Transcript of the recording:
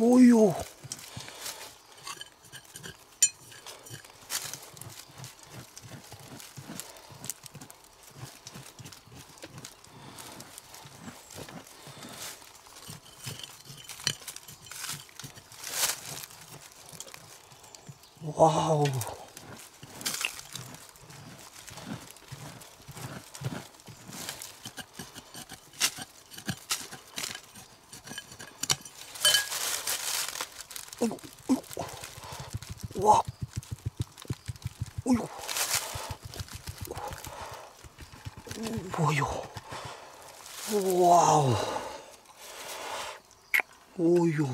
おいよ。わお。わおよ。およ。わお。およ。